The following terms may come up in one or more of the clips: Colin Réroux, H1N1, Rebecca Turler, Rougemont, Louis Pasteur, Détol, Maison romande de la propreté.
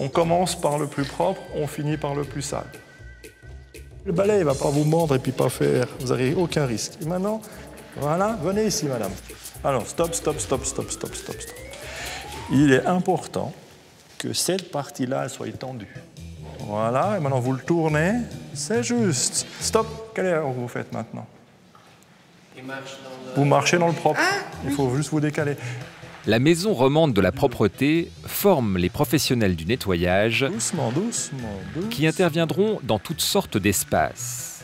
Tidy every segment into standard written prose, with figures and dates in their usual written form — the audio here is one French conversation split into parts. On commence par le plus propre, on finit par le plus sale. Le balai ne va pas vous mordre et puis pas faire, vous n'aurez aucun risque. Et maintenant, voilà, venez ici, madame. Alors, stop. Il est important que cette partie-là soit étendue. Voilà, et maintenant vous le tournez, c'est juste. Stop, quelle erreur vous faites maintenant? Vous marchez dans le propre, il faut juste vous décaler. La Maison romande de la propreté forme les professionnels du nettoyage doucement, qui interviendront dans toutes sortes d'espaces.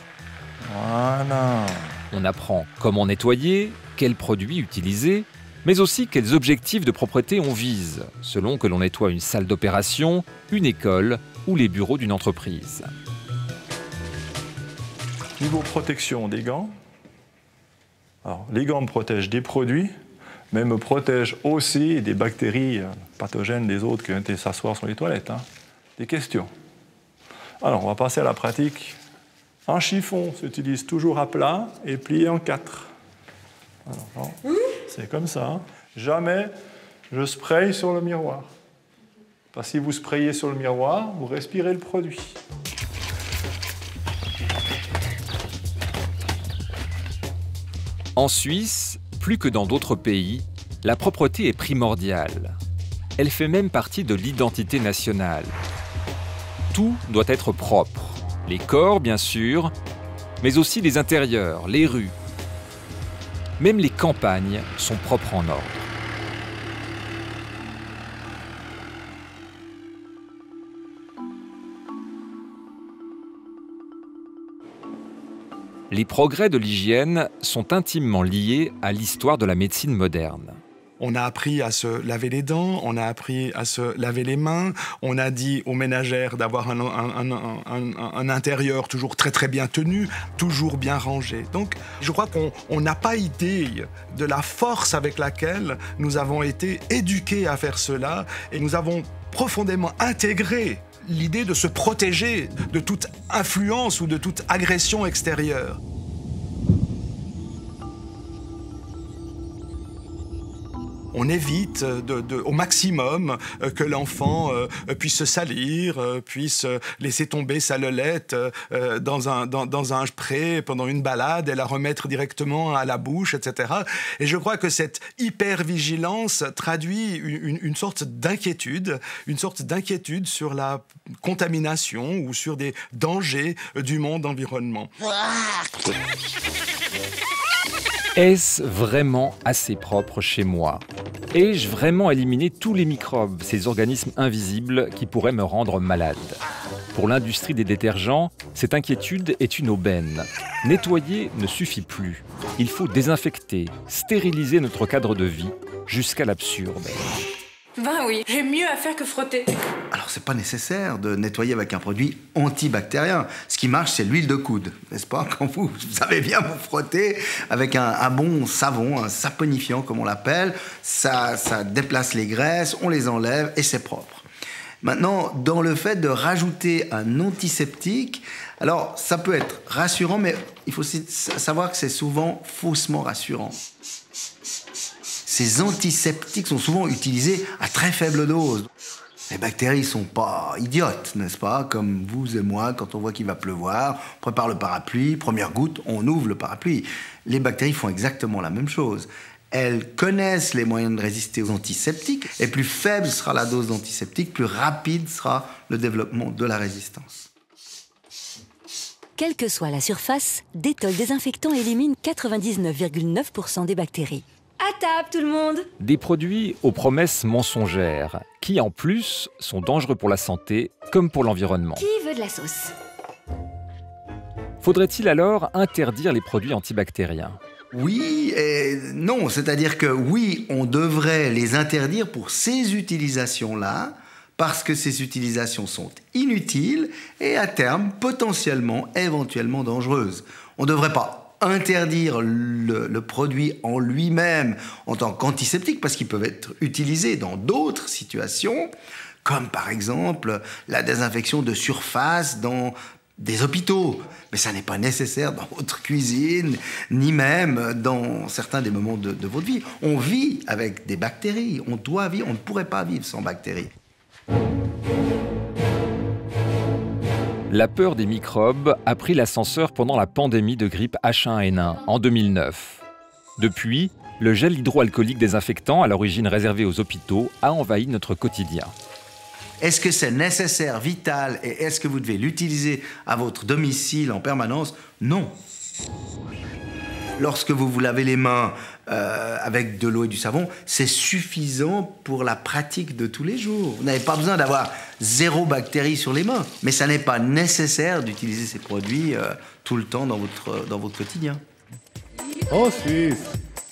Voilà. On apprend comment nettoyer, quels produits utiliser, mais aussi quels objectifs de propreté on vise, selon que l'on nettoie une salle d'opération, une école ou les bureaux d'une entreprise. Niveau protection des gants, alors, les gants me protègent des produits, mais me protègent aussi des bactéries pathogènes des autres qui ont été s'asseoir sur les toilettes. Hein. Des questions. Alors, on va passer à la pratique. Un chiffon s'utilise toujours à plat et plié en 4. C'est comme ça. Hein. Jamais je spraye sur le miroir. Parce que si vous sprayez sur le miroir, vous respirez le produit. En Suisse, plus que dans d'autres pays, la propreté est primordiale. Elle fait même partie de l'identité nationale. Tout doit être propre. Les corps, bien sûr, mais aussi les intérieurs, les rues. Même les campagnes sont propres en ordre. Les progrès de l'hygiène sont intimement liés à l'histoire de la médecine moderne. On a appris à se laver les dents, on a appris à se laver les mains, on a dit aux ménagères d'avoir un intérieur toujours très bien tenu, toujours bien rangé. Donc je crois qu'on n'a pas idée de la force avec laquelle nous avons été éduqués à faire cela et nous avons profondément intégré l'idée de se protéger de toute influence ou de toute agression extérieure. On évite au maximum que l'enfant puisse se salir, puisse laisser tomber sa lelette dans un pré pendant une balade et la remettre directement à la bouche, etc. Et je crois que cette hypervigilance traduit une sorte d'inquiétude, sur la contamination ou sur des dangers du monde environnement. Est-ce vraiment assez propre chez moi? Ai-je vraiment éliminé tous les microbes, ces organismes invisibles qui pourraient me rendre malade? Pour l'industrie des détergents, cette inquiétude est une aubaine. Nettoyer ne suffit plus. Il faut désinfecter, stériliser notre cadre de vie jusqu'à l'absurde. Ben oui, j'ai mieux à faire que frotter. Alors c'est pas nécessaire de nettoyer avec un produit antibactérien. Ce qui marche, c'est l'huile de coude, n'est-ce pas? Quand vous savez bien vous frotter avec un bon savon, un saponifiant comme on l'appelle, ça déplace les graisses, on les enlève et c'est propre. Maintenant, dans le fait de rajouter un antiseptique, alors ça peut être rassurant, mais il faut savoir que c'est souvent faussement rassurant. Ces antiseptiques sont souvent utilisés à très faible dose. Les bactéries ne sont pas idiotes, n'est-ce pas? Comme vous et moi, quand on voit qu'il va pleuvoir, on prépare le parapluie, première goutte, on ouvre le parapluie. Les bactéries font exactement la même chose. Elles connaissent les moyens de résister aux antiseptiques, et plus faible sera la dose d'antiseptique, plus rapide sera le développement de la résistance. Quelle que soit la surface, Détol désinfectant élimine 99,9% des bactéries. À table, tout le monde! Des produits aux promesses mensongères, qui en plus sont dangereux pour la santé comme pour l'environnement. Qui veut de la sauce? Faudrait-il alors interdire les produits antibactériens? Oui et non, c'est-à-dire que oui, on devrait les interdire pour ces utilisations-là, parce que ces utilisations sont inutiles et à terme potentiellement, éventuellement dangereuses. On ne devrait pas interdire le produit en lui-même en tant qu'antiseptique parce qu'ils peuvent être utilisés dans d'autres situations comme par exemple la désinfection de surface dans des hôpitaux. Mais ça n'est pas nécessaire dans votre cuisine ni même dans certains des moments de votre vie. On vit avec des bactéries, on doit vivre, on ne pourrait pas vivre sans bactéries. La peur des microbes a pris l'ascenseur pendant la pandémie de grippe H1N1 en 2009. Depuis, le gel hydroalcoolique désinfectant, à l'origine réservé aux hôpitaux, a envahi notre quotidien. Est-ce que c'est nécessaire, vital, et est-ce que vous devez l'utiliser à votre domicile en permanence? Non. Lorsque vous vous lavez les mains avec de l'eau et du savon, c'est suffisant pour la pratique de tous les jours. Vous n'avez pas besoin d'avoir zéro bactérie sur les mains. Mais ça n'est pas nécessaire d'utiliser ces produits tout le temps dans votre quotidien. En Suisse,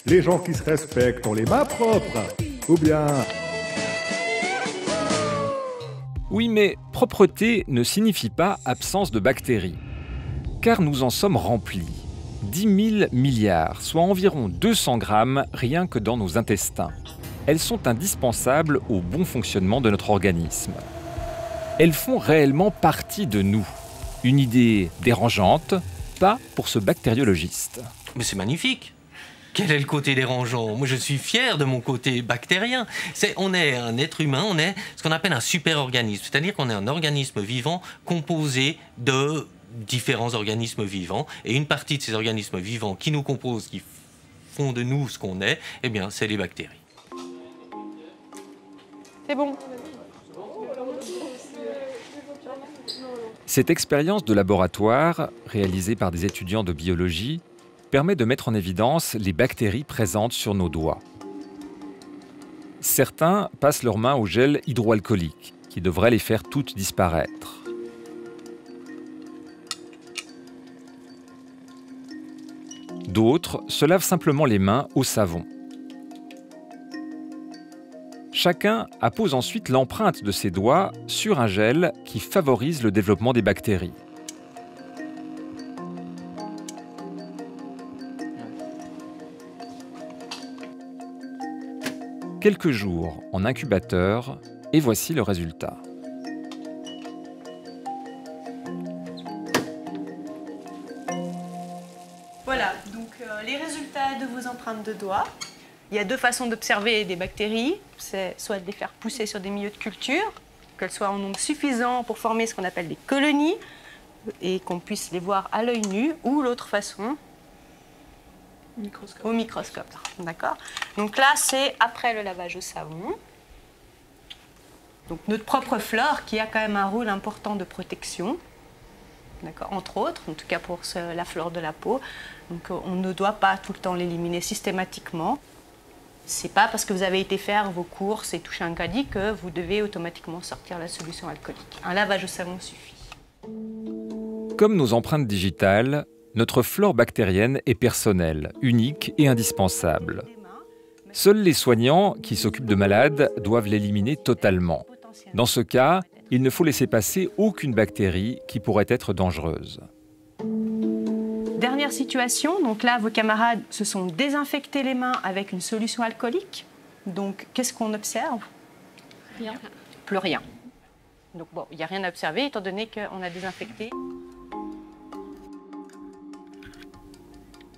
les gens qui se respectent ont les mains propres. Ou bien... Oui, mais propreté ne signifie pas absence de bactéries. Car nous en sommes remplis. 10 000 milliards, soit environ 200 grammes rien que dans nos intestins. Elles sont indispensables au bon fonctionnement de notre organisme. Elles font réellement partie de nous. Une idée dérangeante, pas pour ce bactériologiste. Mais c'est magnifique! Quel est le côté dérangeant? Moi, je suis fier de mon côté bactérien. On est un être humain, on est ce qu'on appelle un super-organisme. C'est-à-dire qu'on est un organisme vivant composé de différents organismes vivants. Et une partie de ces organismes vivants qui nous composent, qui font de nous ce qu'on est, eh bien, c'est les bactéries. C'est bon. Cette expérience de laboratoire, réalisée par des étudiants de biologie, permet de mettre en évidence les bactéries présentes sur nos doigts. Certains passent leurs mains au gel hydroalcoolique, qui devrait les faire toutes disparaître. D'autres se lavent simplement les mains au savon. Chacun appose ensuite l'empreinte de ses doigts sur un gel qui favorise le développement des bactéries. Quelques jours en incubateur, et voici le résultat. Voilà, donc les résultats de vos empreintes de doigts. Il y a deux façons d'observer des bactéries. C'est soit de les faire pousser sur des milieux de culture, qu'elles soient en nombre suffisant pour former ce qu'on appelle des colonies, et qu'on puisse les voir à l'œil nu, ou l'autre façon, au microscope, d'accord. Donc là, c'est après le lavage au savon. Donc notre propre flore qui a quand même un rôle important de protection, d'accord, entre autres, en tout cas pour la flore de la peau. Donc on ne doit pas tout le temps l'éliminer systématiquement. C'est pas parce que vous avez été faire vos courses et toucher un caddie que vous devez automatiquement sortir la solution alcoolique. Un lavage au savon suffit. Comme nos empreintes digitales, notre flore bactérienne est personnelle, unique et indispensable. Seuls les soignants qui s'occupent de malades doivent l'éliminer totalement. Dans ce cas, il ne faut laisser passer aucune bactérie qui pourrait être dangereuse. Dernière situation, donc là, vos camarades se sont désinfectés les mains avec une solution alcoolique. Donc, qu'est-ce qu'on observe? Rien. Plus rien. Donc bon, il n'y a rien à observer étant donné qu'on a désinfecté.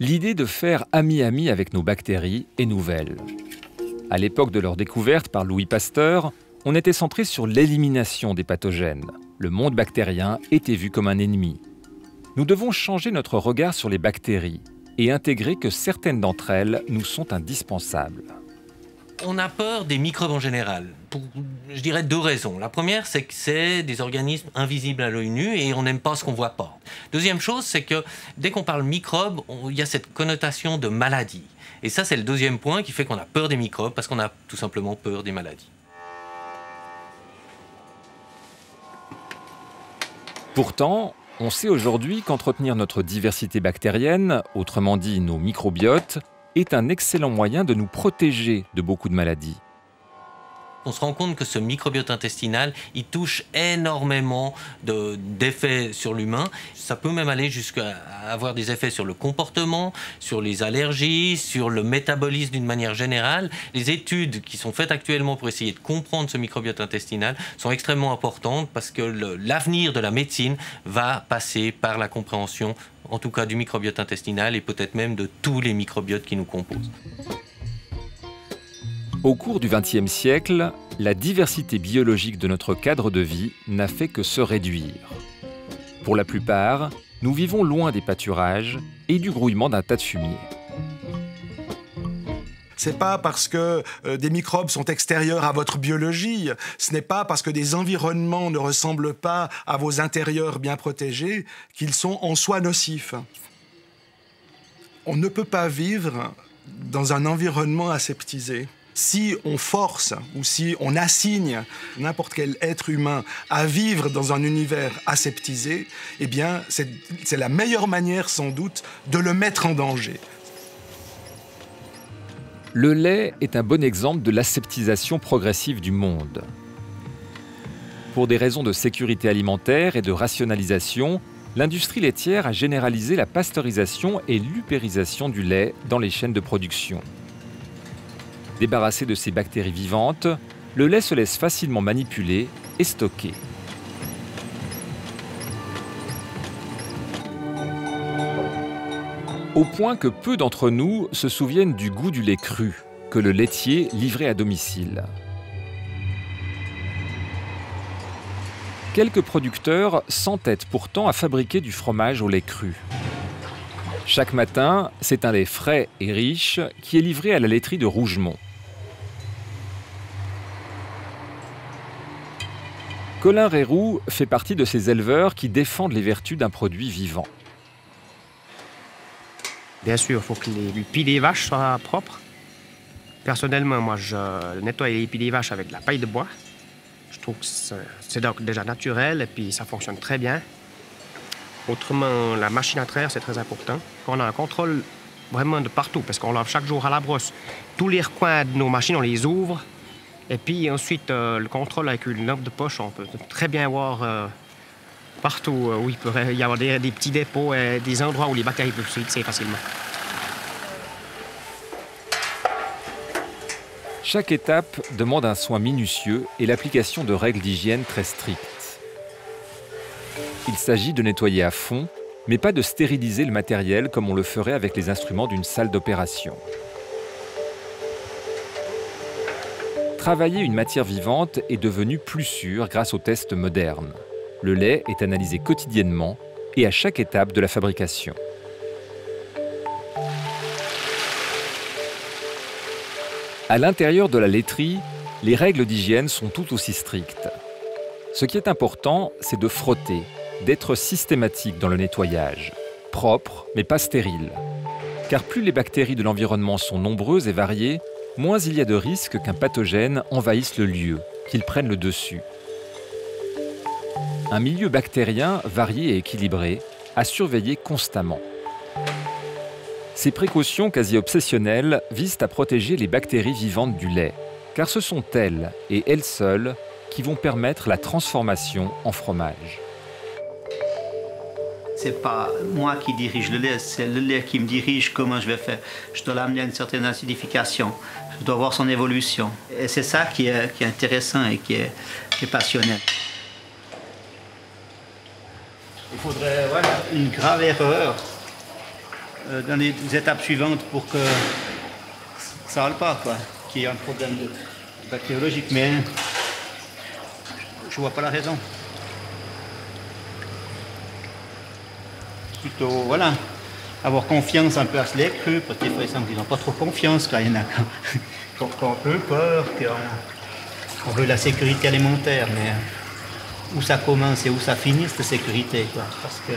L'idée de faire ami-ami avec nos bactéries est nouvelle. À l'époque de leur découverte par Louis Pasteur, on était centré sur l'élimination des pathogènes. Le monde bactérien était vu comme un ennemi. Nous devons changer notre regard sur les bactéries et intégrer que certaines d'entre elles nous sont indispensables. On a peur des microbes en général, pour, je dirais, deux raisons. La première, c'est que c'est des organismes invisibles à l'œil nu et on n'aime pas ce qu'on ne voit pas. Deuxième chose, c'est que dès qu'on parle microbes, il y a cette connotation de maladie. Et ça, c'est le deuxième point qui fait qu'on a peur des microbes, parce qu'on a tout simplement peur des maladies. Pourtant, on sait aujourd'hui qu'entretenir notre diversité bactérienne, autrement dit nos microbiotes, est un excellent moyen de nous protéger de beaucoup de maladies. On se rend compte que ce microbiote intestinal, il touche énormément d'effets sur l'humain. Ça peut même aller jusqu'à avoir des effets sur le comportement, sur les allergies, sur le métabolisme d'une manière générale. Les études qui sont faites actuellement pour essayer de comprendre ce microbiote intestinal sont extrêmement importantes parce que l'avenir de la médecine va passer par la compréhension, en tout cas du microbiote intestinal et peut-être même de tous les microbiotes qui nous composent. Au cours du XXe siècle, la diversité biologique de notre cadre de vie n'a fait que se réduire. Pour la plupart, nous vivons loin des pâturages et du grouillement d'un tas de fumier. C'est pas parce que des microbes sont extérieurs à votre biologie, ce n'est pas parce que des environnements ne ressemblent pas à vos intérieurs bien protégés qu'ils sont en soi nocifs. On ne peut pas vivre dans un environnement aseptisé. Si on force ou si on assigne n'importe quel être humain à vivre dans un univers aseptisé, eh bien, c'est la meilleure manière sans doute de le mettre en danger. Le lait est un bon exemple de l'aseptisation progressive du monde. Pour des raisons de sécurité alimentaire et de rationalisation, l'industrie laitière a généralisé la pasteurisation et l'upérisation du lait dans les chaînes de production. Débarrassé de ces bactéries vivantes, le lait se laisse facilement manipuler et stocker. Au point que peu d'entre nous se souviennent du goût du lait cru, que le laitier livrait à domicile. Quelques producteurs s'entêtent pourtant à fabriquer du fromage au lait cru. Chaque matin, c'est un lait frais et riche qui est livré à la laiterie de Rougemont. Colin Réroux fait partie de ces éleveurs qui défendent les vertus d'un produit vivant. Bien sûr, il faut que les pis des vaches soient propres. Personnellement, moi, je nettoie les pis des vaches avec de la paille de bois. Je trouve que c'est donc déjà naturel et puis ça fonctionne très bien. Autrement, la machine à traire, c'est très important. On a un contrôle vraiment de partout parce qu'on lave chaque jour à la brosse. Tous les recoins de nos machines, on les ouvre. Et puis ensuite, le contrôle avec une lampe de poche, on peut très bien voir partout où il pourrait y avoir des petits dépôts et des endroits où les bactéries peuvent se fixer facilement. Chaque étape demande un soin minutieux et l'application de règles d'hygiène très strictes. Il s'agit de nettoyer à fond, mais pas de stériliser le matériel comme on le ferait avec les instruments d'une salle d'opération. Travailler une matière vivante est devenu plus sûr grâce aux tests modernes. Le lait est analysé quotidiennement et à chaque étape de la fabrication. À l'intérieur de la laiterie, les règles d'hygiène sont tout aussi strictes. Ce qui est important, c'est de frotter, d'être systématique dans le nettoyage, propre mais pas stérile. Car plus les bactéries de l'environnement sont nombreuses et variées, moins il y a de risques qu'un pathogène envahisse le lieu, qu'il prenne le dessus. Un milieu bactérien varié et équilibré à surveiller constamment. Ces précautions quasi obsessionnelles visent à protéger les bactéries vivantes du lait, car ce sont elles, et elles seules, qui vont permettre la transformation en fromage. C'est pas moi qui dirige le lait, c'est le lait qui me dirige comment je vais faire. Je dois l'amener à une certaine acidification, je dois voir son évolution. Et c'est ça qui est intéressant et qui est passionnant. Il faudrait voilà, une grave erreur dans les étapes suivantes pour que ça n'aille pas, qu'il y ait un problème bactériologique. Mais je ne vois pas la raison. Plutôt, voilà, avoir confiance un peu à ce lait cru, parce que des fois, il semble qu'ils n'ont pas trop confiance quand il y en a qu'on a un peu peur, qu'on veut la sécurité alimentaire, mais où ça commence et où ça finit, cette sécurité, parce que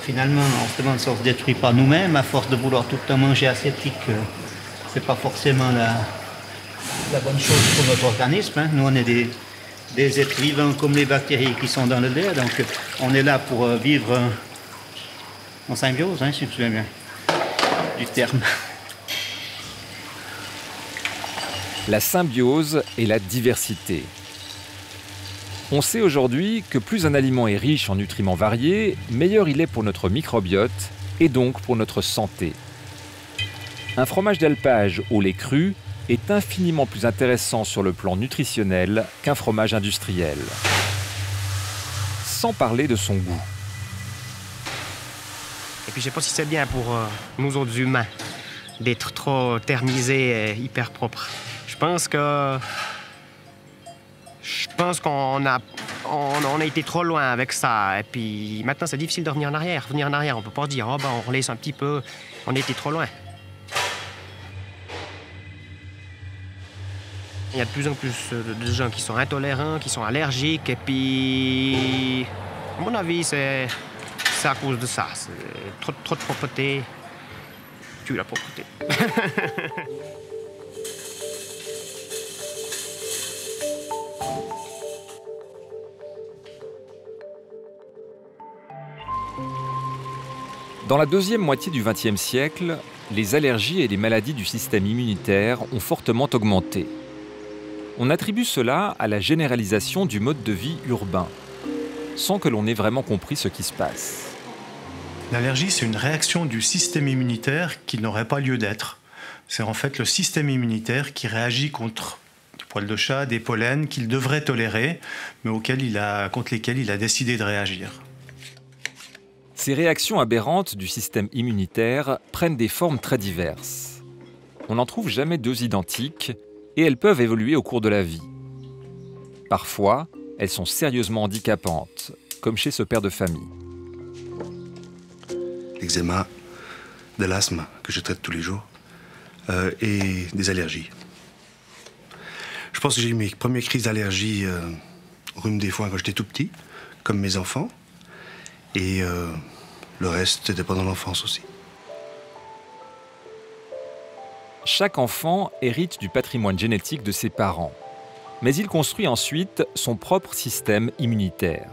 finalement, on se demande si on ne se détruit pas nous-mêmes à force de vouloir tout le temps manger aseptique. C'est pas forcément la bonne chose pour notre organisme. Hein. Nous, on est des êtres vivants comme les bactéries qui sont dans le lait, donc on est là pour vivre en symbiose, hein, si je me souviens bien du terme. La symbiose et la diversité. On sait aujourd'hui que plus un aliment est riche en nutriments variés, meilleur il est pour notre microbiote et donc pour notre santé. Un fromage d'alpage au lait cru est infiniment plus intéressant sur le plan nutritionnel qu'un fromage industriel. Sans parler de son goût. Et puis je ne sais pas si c'est bien pour nous autres humains d'être trop thermisés et hyper propres. Je pense qu'on a On a été trop loin avec ça. Et puis maintenant, c'est difficile de revenir en arrière. Revenir en arrière, on peut pas dire, oh ben, on relaisse un petit peu. On était trop loin. Il y a de plus en plus de gens qui sont intolérants, qui sont allergiques. Et puis, à mon avis, c'est à cause de ça. Trop de propreté tue la propreté. Dans la deuxième moitié du XXe siècle, les allergies et les maladies du système immunitaire ont fortement augmenté. On attribue cela à la généralisation du mode de vie urbain, sans que l'on ait vraiment compris ce qui se passe. L'allergie, c'est une réaction du système immunitaire qui n'aurait pas lieu d'être. C'est en fait le système immunitaire qui réagit contre du poil de chat, des pollens qu'il devrait tolérer, mais contre lesquels il a décidé de réagir. Ces réactions aberrantes du système immunitaire prennent des formes très diverses. On n'en trouve jamais deux identiques et elles peuvent évoluer au cours de la vie. Parfois, elles sont sérieusement handicapantes, comme chez ce père de famille. L'eczéma, de l'asthme que je traite tous les jours et des allergies. Je pense que j'ai eu mes premières crises d'allergie rhume des foins quand j'étais tout petit, comme mes enfants. Et le reste dépend de l'enfance aussi. Chaque enfant hérite du patrimoine génétique de ses parents, mais il construit ensuite son propre système immunitaire.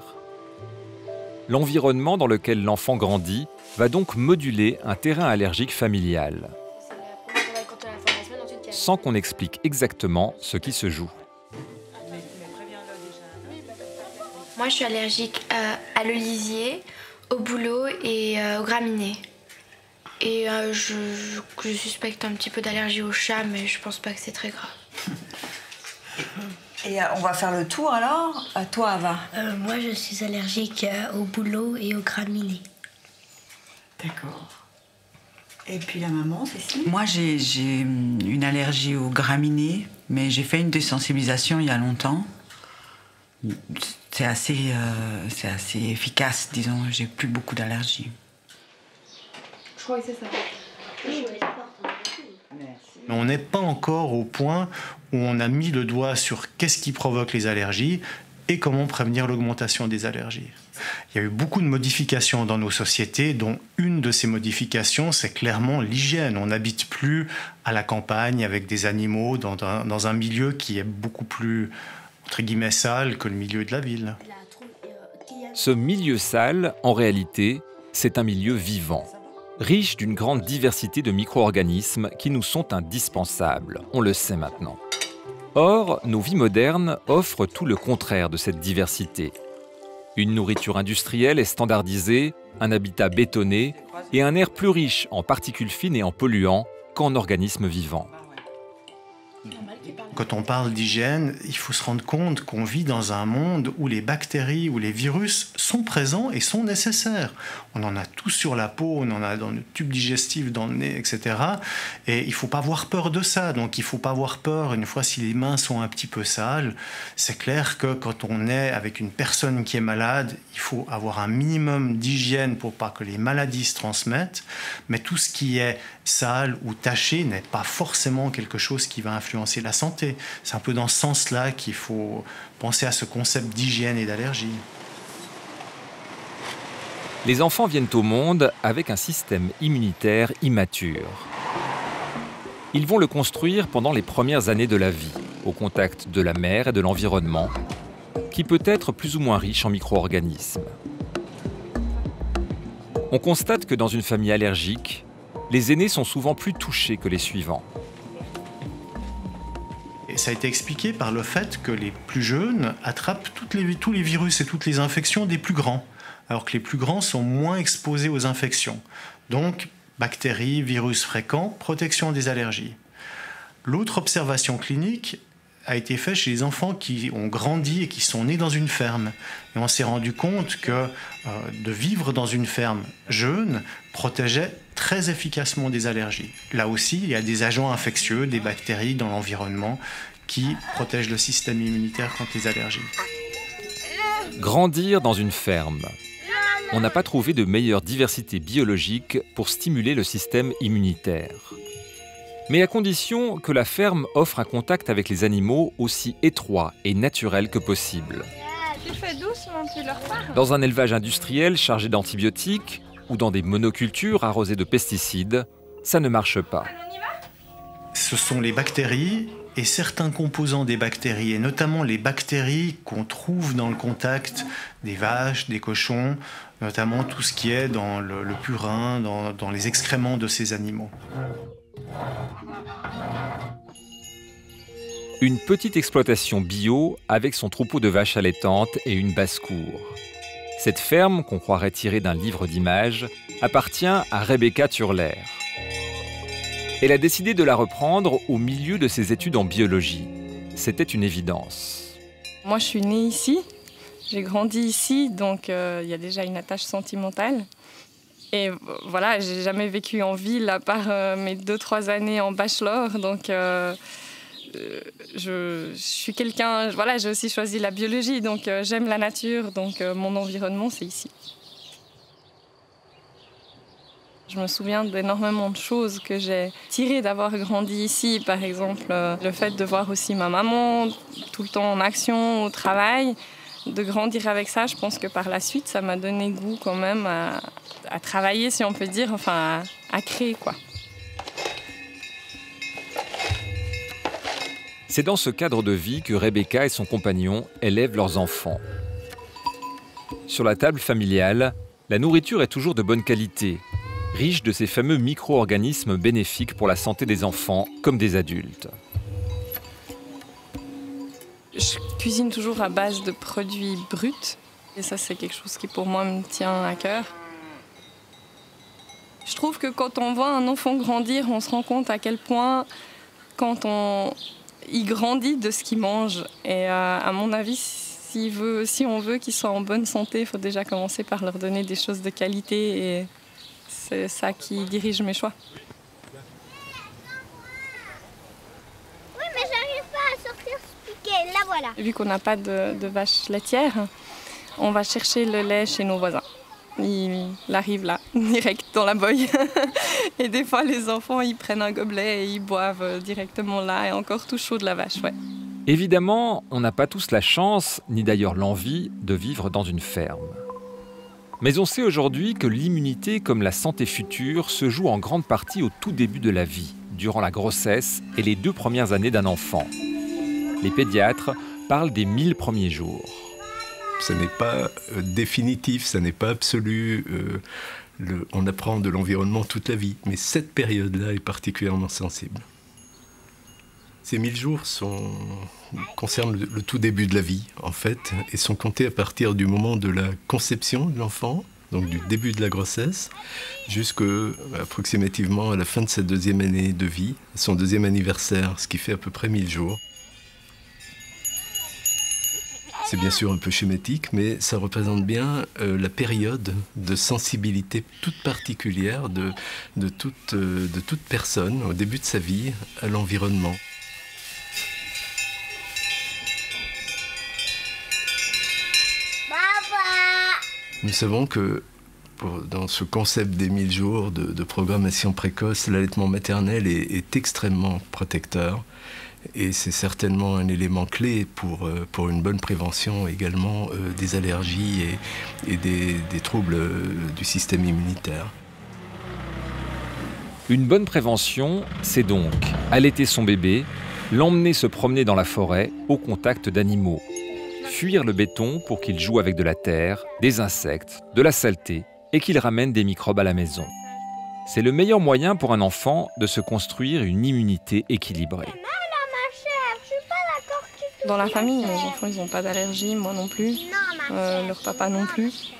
L'environnement dans lequel l'enfant grandit va donc moduler un terrain allergique familial, sans qu'on explique exactement ce qui se joue. Moi, je suis allergique à l'olivier, au boulot et aux graminées. Et je suspecte un petit peu d'allergie au chat, mais je pense pas que c'est très grave. Et on va faire le tour alors. À toi, Ava. Moi, je suis allergique au boulot et aux graminées. D'accord. Et puis la maman, Cécile? Moi, j'ai une allergie aux graminées, mais j'ai fait une désensibilisation il y a longtemps. C'est assez efficace, disons. J'ai plus beaucoup d'allergies. Je crois que c'est ça. Oui, on n'est pas encore au point où on a mis le doigt sur qu'est-ce qui provoque les allergies et comment prévenir l'augmentation des allergies. Il y a eu beaucoup de modifications dans nos sociétés, dont une de ces modifications, c'est clairement l'hygiène. On n'habite plus à la campagne avec des animaux dans un milieu qui est beaucoup plus entre guillemets sale que le milieu de la ville. Ce milieu sale, en réalité, c'est un milieu vivant, riche d'une grande diversité de micro-organismes qui nous sont indispensables, on le sait maintenant. Or, nos vies modernes offrent tout le contraire de cette diversité. Une nourriture industrielle est standardisée, un habitat bétonné et un air plus riche en particules fines et en polluants qu'en organismes vivants. Quand on parle d'hygiène, il faut se rendre compte qu'on vit dans un monde où les bactéries ou les virus sont présents et sont nécessaires. On en a tout sur la peau, on en a dans le tube digestif, dans le nez, etc. Et il ne faut pas avoir peur de ça. Donc il ne faut pas avoir peur, une fois si les mains sont un petit peu sales, c'est clair que quand on est avec une personne qui est malade, il faut avoir un minimum d'hygiène pour pas que les maladies se transmettent. Mais tout ce qui est sale ou taché n'est pas forcément quelque chose qui va influencer la santé. C'est un peu dans ce sens-là qu'il faut penser à ce concept d'hygiène et d'allergie. Les enfants viennent au monde avec un système immunitaire immature. Ils vont le construire pendant les premières années de la vie, au contact de la mère et de l'environnement, qui peut être plus ou moins riche en micro-organismes. On constate que dans une famille allergique, les aînés sont souvent plus touchés que les suivants. Ça a été expliqué par le fait que les plus jeunes attrapent tous les virus et toutes les infections des plus grands, alors que les plus grands sont moins exposés aux infections. Donc, bactéries, virus fréquents, protection des allergies. L'autre observation clinique a été faite chez les enfants qui ont grandi et qui sont nés dans une ferme. Et on s'est rendu compte que de vivre dans une ferme jeune protégeait très efficacement des allergies. Là aussi, il y a des agents infectieux, des bactéries dans l'environnement qui protègent le système immunitaire contre les allergies. Grandir dans une ferme. On n'a pas trouvé de meilleure diversité biologique pour stimuler le système immunitaire. Mais à condition que la ferme offre un contact avec les animaux aussi étroit et naturel que possible. Dans un élevage industriel chargé d'antibiotiques ou dans des monocultures arrosées de pesticides, ça ne marche pas. Ce sont les bactéries et certains composants des bactéries, et notamment les bactéries qu'on trouve dans le contact des vaches, des cochons, notamment tout ce qui est dans le purin, dans les excréments de ces animaux. Une petite exploitation bio avec son troupeau de vaches allaitantes et une basse-cour. Cette ferme, qu'on croirait tirée d'un livre d'images, appartient à Rebecca Turler. Elle a décidé de la reprendre au milieu de ses études en biologie. C'était une évidence. Moi, je suis née ici, j'ai grandi ici, donc il y a déjà une attache sentimentale. Et voilà, j'ai jamais vécu en ville à part mes 2-3 années en bachelor, donc je suis quelqu'un, voilà, j'ai aussi choisi la biologie, donc j'aime la nature, donc mon environnement, c'est ici. Je me souviens d'énormément de choses que j'ai tirées d'avoir grandi ici. Par exemple, le fait de voir aussi ma maman tout le temps en action, au travail. De grandir avec ça, je pense que par la suite, ça m'a donné goût quand même à travailler, si on peut dire, enfin à créer, quoi. C'est dans ce cadre de vie que Rebecca et son compagnon élèvent leurs enfants. Sur la table familiale, la nourriture est toujours de bonne qualité, riche de ces fameux micro-organismes bénéfiques pour la santé des enfants comme des adultes. Je cuisine toujours à base de produits bruts. Et ça, c'est quelque chose qui, pour moi, me tient à cœur. Je trouve que quand on voit un enfant grandir, on se rend compte à quel point, quand il grandit de ce qu'il mange. Et à mon avis, si on veut qu'ils soient en bonne santé, il faut déjà commencer par leur donner des choses de qualité et... C'est ça qui dirige mes choix. Oui, mais j'arrive pas à sortir ce piquet, là voilà. Vu qu'on n'a pas de vache laitière, on va chercher le lait chez nos voisins. Il arrive là, direct dans la boîte. Et des fois, les enfants, ils prennent un gobelet et ils boivent directement là, et encore tout chaud de la vache, ouais. Évidemment, on n'a pas tous la chance, ni d'ailleurs l'envie, de vivre dans une ferme. Mais on sait aujourd'hui que l'immunité comme la santé future se joue en grande partie au tout début de la vie, durant la grossesse et les 2 premières années d'un enfant. Les pédiatres parlent des 1000 premiers jours. Ce n'est pas définitif, ce n'est pas absolu. On apprend de l'environnement toute la vie, mais cette période-là est particulièrement sensible. Ces 1000 jours concernent le tout début de la vie, en fait, et sont comptés à partir du moment de la conception de l'enfant, donc du début de la grossesse, jusqu'approximativement à la fin de sa 2e année de vie, son 2e anniversaire, ce qui fait à peu près 1000 jours. C'est bien sûr un peu schématique, mais ça représente bien la période de sensibilité toute particulière de toute personne au début de sa vie à l'environnement. Nous savons que dans ce concept des 1000 jours de programmation précoce, l'allaitement maternel est extrêmement protecteur. Et c'est certainement un élément clé pour une bonne prévention également des allergies et des troubles du système immunitaire. Une bonne prévention, c'est donc allaiter son bébé, l'emmener se promener dans la forêt au contact d'animaux, fuir le béton pour qu'il joue avec de la terre, des insectes, de la saleté et qu'il ramène des microbes à la maison. C'est le meilleur moyen pour un enfant de se construire une immunité équilibrée. Dans la famille, mes enfants, ils n'ont pas d'allergie, moi non plus, leur papa non plus.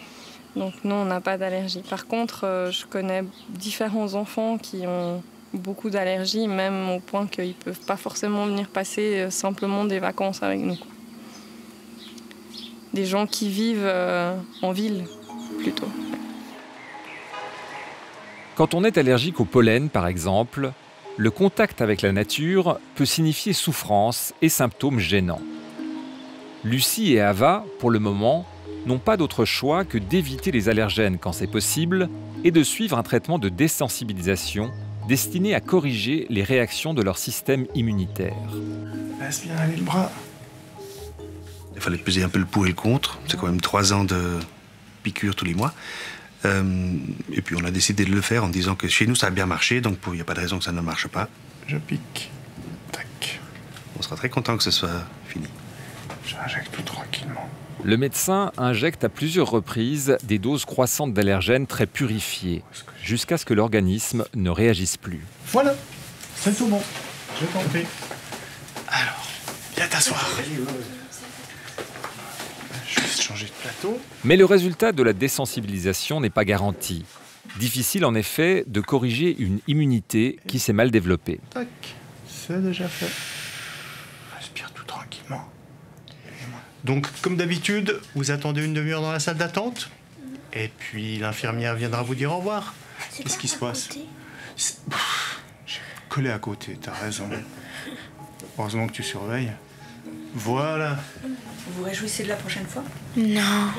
Donc non, on n'a pas d'allergie. Par contre, je connais différents enfants qui ont beaucoup d'allergies, même au point qu'ils ne peuvent pas forcément venir passer simplement des vacances avec nous. Des gens qui vivent en ville, plutôt. Quand on est allergique au pollen, par exemple, le contact avec la nature peut signifier souffrance et symptômes gênants. Lucie et Ava, pour le moment, n'ont pas d'autre choix que d'éviter les allergènes quand c'est possible et de suivre un traitement de désensibilisation destiné à corriger les réactions de leur système immunitaire. Laisse bien aller le bras. Il fallait peser un peu le pour et le contre. C'est quand même 3 ans de piqûres tous les mois. Et puis on a décidé de le faire en disant que chez nous ça a bien marché, donc il n'y a pas de raison que ça ne marche pas. Je pique. Tac. On sera très content que ce soit fini. J'injecte tout tranquillement. Le médecin injecte à plusieurs reprises des doses croissantes d'allergènes très purifiées, jusqu'à ce que l'organisme ne réagisse plus. Voilà, c'est tout bon. Je t'en prie. Alors, viens t'asseoir. Je vais changer de plateau. Mais le résultat de la désensibilisation n'est pas garanti. Difficile en effet de corriger une immunité qui s'est mal développée. Tac, c'est déjà fait. Respire tout tranquillement. Donc, comme d'habitude, vous attendez une demi-heure dans la salle d'attente et puis l'infirmière viendra vous dire au revoir. Qu'est-ce qui se passe? J'ai collé à côté, t'as raison. Heureusement que tu surveilles. Voilà. Vous vous réjouissez de la prochaine fois? Non.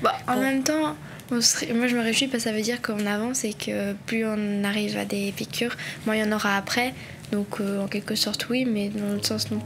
Bah, en même temps, moi je me réjouis parce que ça veut dire qu'on avance et que plus on arrive à des piqûres, moins il y en aura après. Donc en quelque sorte oui, mais dans l'autre sens non.